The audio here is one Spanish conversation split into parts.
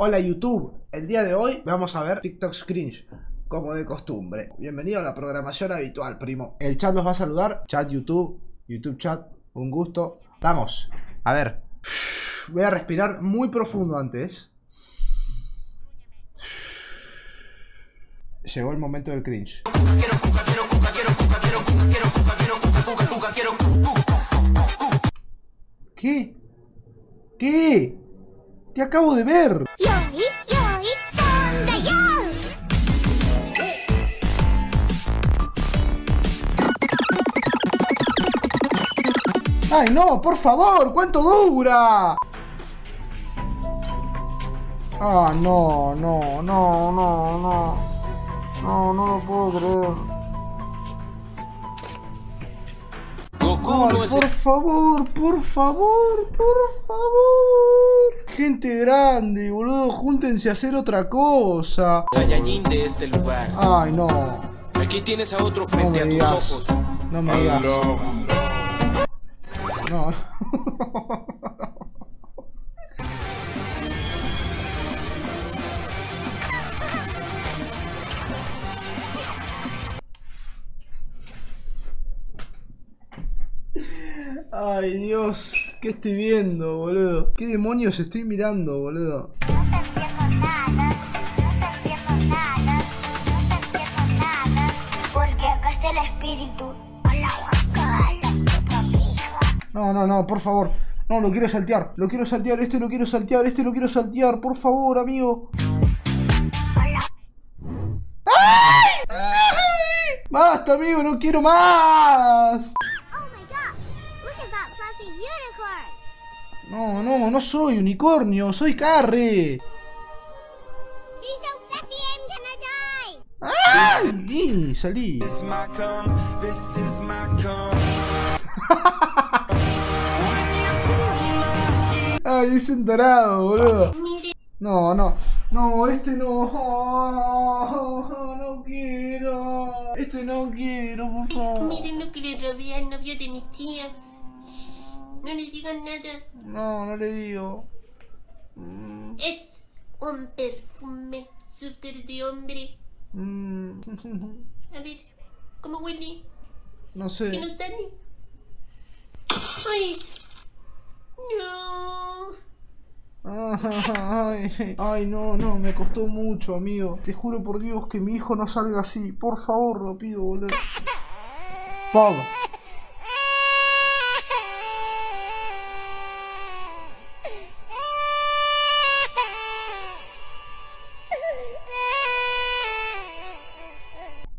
Hola YouTube, el día de hoy vamos a ver TikToks cringe, como de costumbre. Bienvenido a la programación habitual, primo. El chat los va a saludar, chat YouTube, YouTube chat, un gusto. Vamos, a ver. Voy a respirar muy profundo antes. Llegó el momento del cringe. ¿Qué? ¿Qué? ¡Te acabo de ver! ¡Ay no! ¡Por favor! ¡Cuánto dura! ¡Ah, no, no, no, no, no! No, no lo puedo creer. Goku, no, por favor, por favor, por favor. Gente grande, boludo, júntense a hacer otra cosa. Saiyajin de este lugar. Ay, no. Aquí tienes a otro frente a tus ojos. No me digas. No. Ay, Dios, ¿qué estoy viendo, boludo? ¿Qué demonios estoy mirando, boludo? No te pierdas nada, porque acá está el espíritu. No, por favor. No, lo quiero saltear. Este lo quiero saltear, por favor, amigo. ¡Ay! ¡Ay! ¡Basta, amigo! ¡No quiero más! No soy unicornio, soy Carre. ¡Ay! Salí. Ay, es un tarado, boludo. No, este no. No quiero. Este no quiero, por favor. Miren lo que le robé al novio de mi tía. No le digan nada. No le digo. Es un perfume súper de hombre. A ver, ¿cómo huele? No sé. ¿Qué no sale? Ay. No. Ay, no, me costó mucho, amigo. Te juro por Dios que mi hijo no salga así. Por favor, lo pido, boludo. Pog.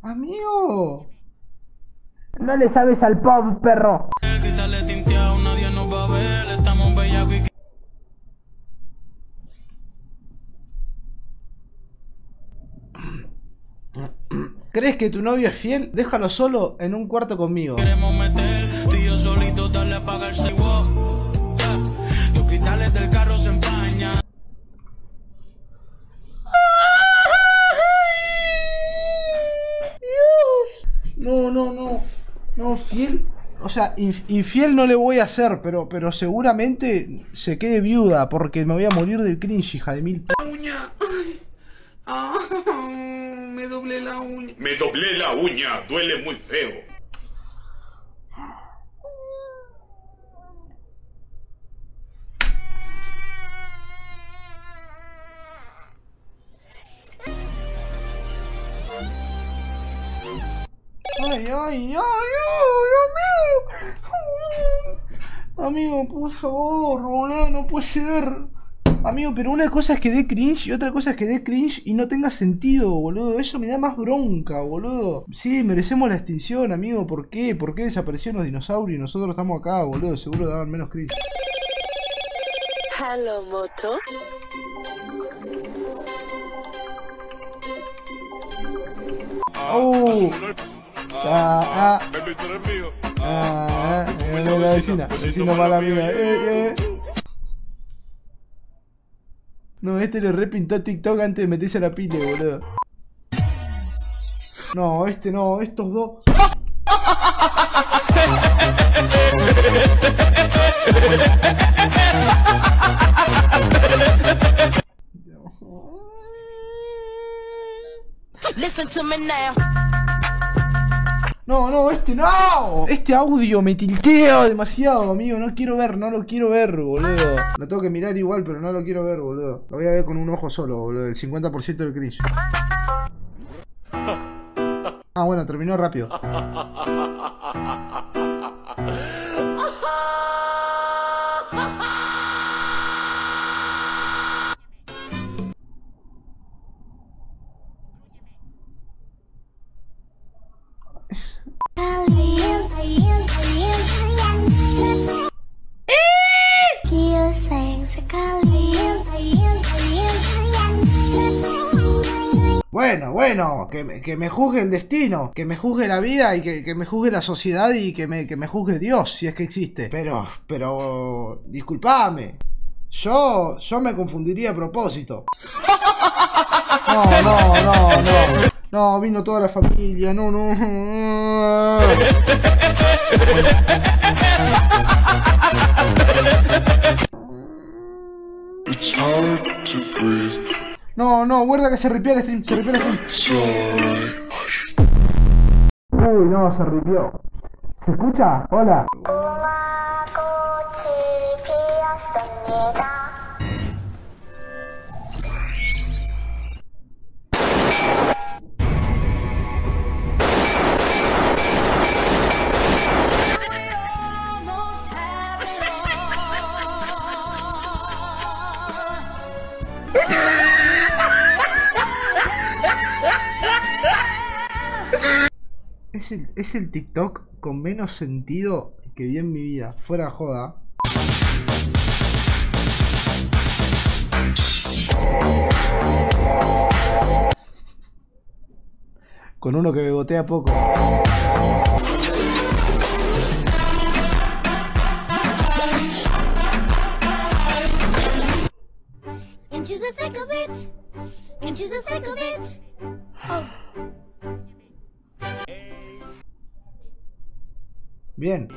Amigo, no le sabes al pop, perro. ¿Crees que tu novio es fiel? Déjalo solo en un cuarto conmigo. Queremos meter, tío solito, dale a pagar el wow. Los cristales del carro se empañan. Dios. No, fiel. O sea, infiel no le voy a hacer, pero seguramente se quede viuda porque me voy a morir del cringe, hija de mil. Uña. Me doblé la uña. Duele muy feo. Ay, amigo. Amigo, por favor, boludo, no puede ser. Amigo, pero una cosa es que dé cringe y otra cosa es que dé cringe y no tenga sentido, boludo. Eso me da más bronca, boludo. Sí, merecemos la extinción, amigo. ¿Por qué? ¿Por qué desaparecieron los dinosaurios y nosotros estamos acá, boludo? Seguro daban menos cringe. Hello, moto. La vecina mala mía. No, este le repintó TikTok antes de meterse a la pile, boludo. No, este no, estos dos. No, no, este no. Este audio me tiltea demasiado, amigo. No quiero ver, no lo quiero ver, boludo. Lo tengo que mirar igual, pero no lo quiero ver, boludo. Lo voy a ver con un ojo solo, boludo. El 50% del cringe. Ah, bueno, terminó rápido. Bueno, que me juzgue el destino, que me juzgue la vida y que me juzgue la sociedad y que me juzgue Dios, si es que existe. Pero, disculpame, yo me confundiría a propósito. No. No, vino toda la familia, no. It's hard to breathe. No, guarda que se ripió el stream, Uy, no, se ripió. ¿Se escucha? Hola. Es el TikTok con menos sentido que vi en mi vida, fuera joda. Con uno que bebotea poco. Into the thick of it. Into the thick of it. Oh. Bien.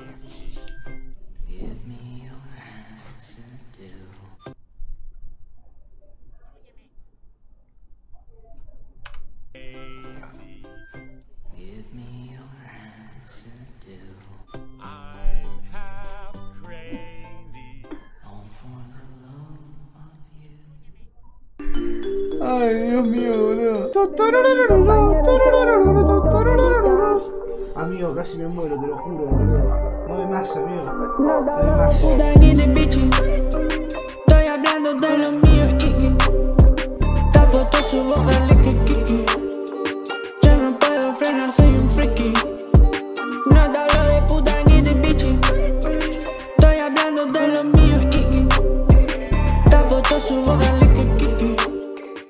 Ay, Dios mío, boludo. Amigo, casi me muero, te lo juro, boludo. No hay más, amigo. No hay más. Estoy hablando de lo mío, Kiki. Tapo todo su boca, leque, Kiki. Yo no puedo frenar, soy un friki. No te hablo de puta ni de bichi. Estoy hablando de lo mío, Kiki. Tapo todo su boca, leque.